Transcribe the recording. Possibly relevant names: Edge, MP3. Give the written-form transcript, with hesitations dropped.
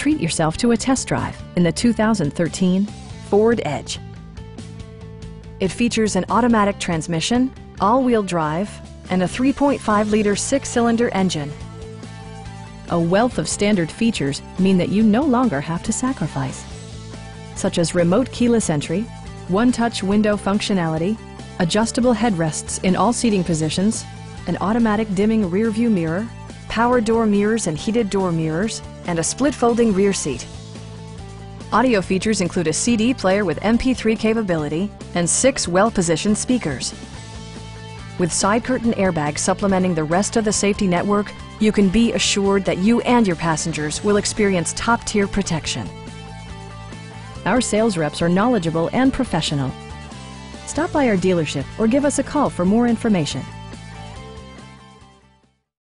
Treat yourself to a test drive in the 2013 Ford Edge. It features an automatic transmission, all-wheel drive, and a 3.5-liter six-cylinder engine. A wealth of standard features mean that you no longer have to sacrifice, such as remote keyless entry, one-touch window functionality, adjustable headrests in all seating positions, an automatic dimming rearview mirror, power door mirrors and heated door mirrors, and a split-folding rear seat. Audio features include a CD player with MP3 capability and 6 well-positioned speakers. With side curtain airbags supplementing the rest of the safety network, you can be assured that you and your passengers will experience top-tier protection. Our sales reps are knowledgeable and professional. Stop by our dealership or give us a call for more information.